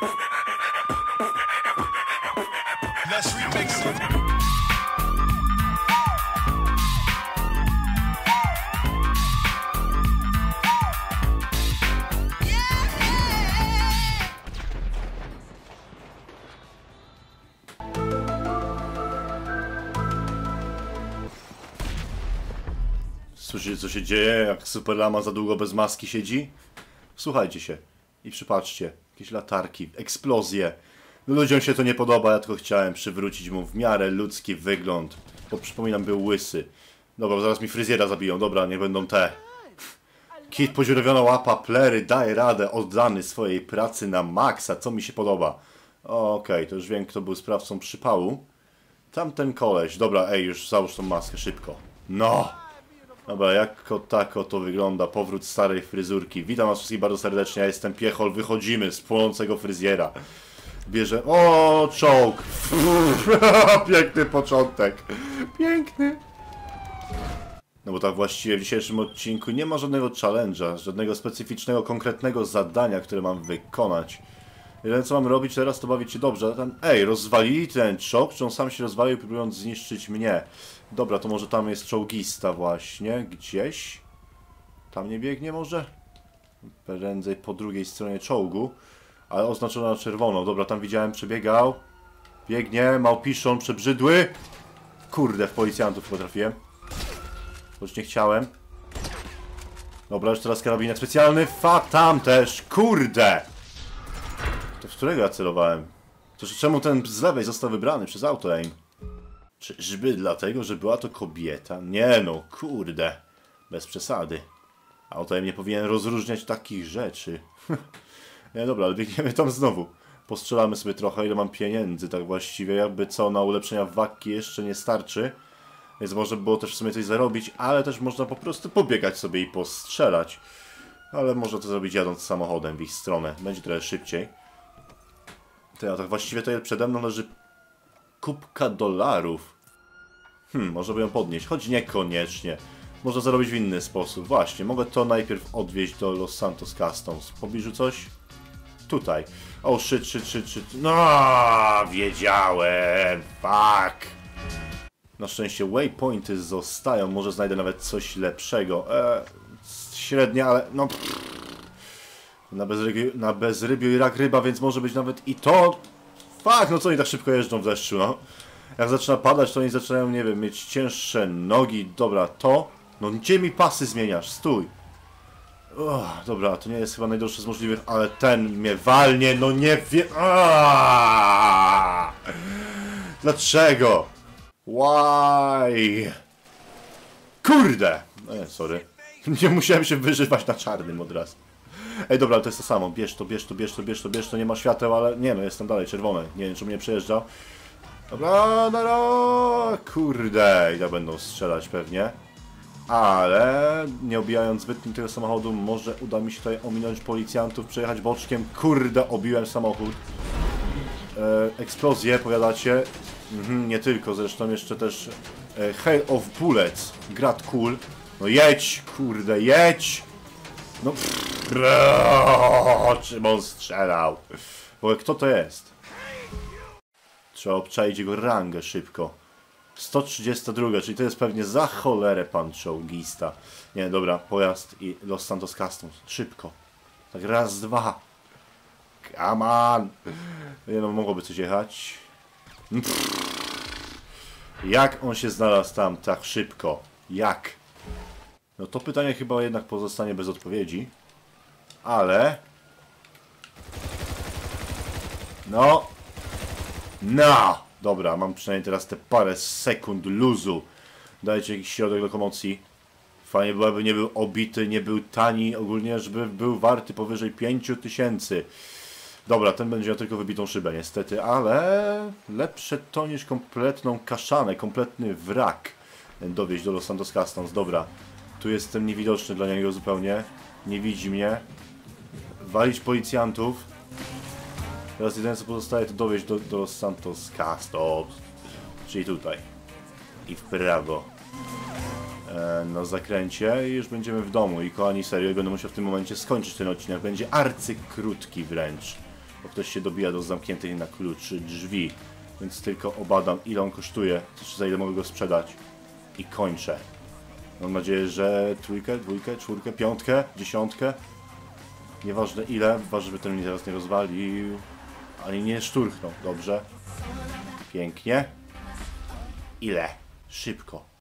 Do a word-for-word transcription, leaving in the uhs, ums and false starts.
Let's remix it. Słyszycie, co się dzieje, jak Superlama za długo bez maski siedzi? Słuchajcie się i przypatrzcie. Jakieś latarki, eksplozje. Ludziom się to nie podoba, ja tylko chciałem przywrócić mu w miarę ludzki wygląd. Bo przypominam, był łysy. Dobra, zaraz mi fryzjera zabiją. Dobra, nie będą te. Kit, podziurawiona łapa, plery, daje radę, oddany swojej pracy na maksa. Co mi się podoba? Okej, okay, to już wiem, kto był sprawcą przypału. Tamten koleś. Dobra, ej, już załóż tą maskę, szybko. No! Dobra, jako tako to wygląda, powrót starej fryzurki. Witam was wszystkich bardzo serdecznie, ja jestem Piechol, wychodzimy z płonącego fryzjera. Bierze... O, czołg! Piękny początek. Piękny. No bo tak właściwie w dzisiejszym odcinku nie ma żadnego challenge'a, żadnego specyficznego, konkretnego zadania, które mam wykonać. Jedyne co mam robić teraz to bawić się dobrze. Tam... Ej, rozwalili ten czołg, czy on sam się rozwalił, próbując zniszczyć mnie? Dobra, to może tam jest czołgista właśnie, gdzieś? Tam nie biegnie może? Prędzej po drugiej stronie czołgu, ale oznaczona na czerwono. Dobra, tam widziałem, przebiegał. Biegnie, małpiszą, przebrzydły. Kurde, w policjantów potrafiłem. Choć nie chciałem. Dobra, już teraz karabinek specjalny. Fa, tam też, kurde! To w którego ja celowałem? To czemu ten z lewej został wybrany przez AutoAim? Czyżby dlatego, że była to kobieta? Nie no, kurde. Bez przesady. AutoAim nie powinien rozróżniać takich rzeczy. Nie, dobra, ale biegniemy tam znowu. Postrzelamy sobie trochę, ile mam pieniędzy tak właściwie. Jakby co, na ulepszenia wakki jeszcze nie starczy. Więc można było też w sumie coś zarobić, ale też można po prostu pobiegać sobie i postrzelać. Ale można to zrobić jadąc samochodem w ich stronę. Będzie trochę szybciej. Ty, a tak właściwie tutaj przede mną leży kubka dolarów. Hmm, można by ją podnieść, choć niekoniecznie. Można zarobić w inny sposób. Właśnie, mogę to najpierw odwieźć do Los Santos Customs. W pobliżu coś? Tutaj. O, shit, shit, shit, shit. No, wiedziałem. Fuck. Na szczęście waypointy zostają. Może znajdę nawet coś lepszego. Eee, średnia, ale no... Pff. Na bezrybiu, na bezrybiu i rak ryba, więc może być nawet i to... Fuck, no co oni tak szybko jeżdżą w deszczu, no. Jak zaczyna padać, to oni zaczynają, nie wiem, mieć cięższe nogi. Dobra, to... No gdzie mi pasy zmieniasz? Stój! Uch, dobra, to nie jest chyba najdroższy z możliwych, ale ten mnie walnie, no nie wiem... Dlaczego? Why? Kurde! E, sorry. Nie musiałem się wyżywać na czarnym od razu. Ej, dobra, to jest to samo. Bierz to, bierz to, bierz to, bierz to, bierz to. Nie ma świateł, ale... Nie, no jestem dalej czerwony. Nie wiem, czemu nie przejeżdżał. Dobra, dobra, kurde. I tak będą strzelać pewnie. Ale... Nie obijając zbytnio tego samochodu, może uda mi się tutaj ominąć policjantów, przejechać boczkiem. Kurde, obiłem samochód. E, eksplozję, powiadacie? Mhm, nie tylko, zresztą jeszcze też... E, Hail of Bullets. Grad cool. No jedź, kurde, jedź! No... Pff. Brrrr, czym on strzelał? Bo kto to jest? Trzeba obczaić jego rangę szybko. sto trzydzieści dwa, czyli to jest pewnie za cholerę pan czołgista. Nie, dobra, pojazd i Los Santos Customs. Szybko. Tak raz, dwa. Come on. Nie no, mogłoby coś jechać. Jak on się znalazł tam tak szybko? Jak? No to pytanie chyba jednak pozostanie bez odpowiedzi. Ale... No... No! Dobra, mam przynajmniej teraz te parę sekund luzu. Dajcie jakiś środek lokomocji. Fajnie byłoby, nie był obity, nie był tani. Ogólnie, żeby był warty powyżej pięciu tysięcy. Dobra, ten będzie miał tylko wybitą szybę niestety, ale... Lepsze to niż kompletną kaszanę, kompletny wrak. Dowieźć do Los Santos Customs, dobra. Tu jestem niewidoczny dla niego zupełnie. Nie widzi mnie. Walić policjantów. Teraz jedyne co pozostaje to dowieźć do, do Santos Customs. Czyli tutaj. I w prawo. E, na zakręcie i już będziemy w domu. I kochani, serio, będę musiał w tym momencie skończyć ten odcinek. Będzie arcykrótki wręcz. bo ktoś się dobija do zamkniętej na klucz drzwi. Więc tylko obadam, ile on kosztuje, za ile mogę go sprzedać i kończę. Mam nadzieję, że trójkę, dwójkę, czwórkę, piątkę, dziesiątkę. Nieważne ile, ważne, żeby ten mnie teraz nie rozwalił, ani nie szturchnął. Dobrze. Pięknie. Ile? Szybko.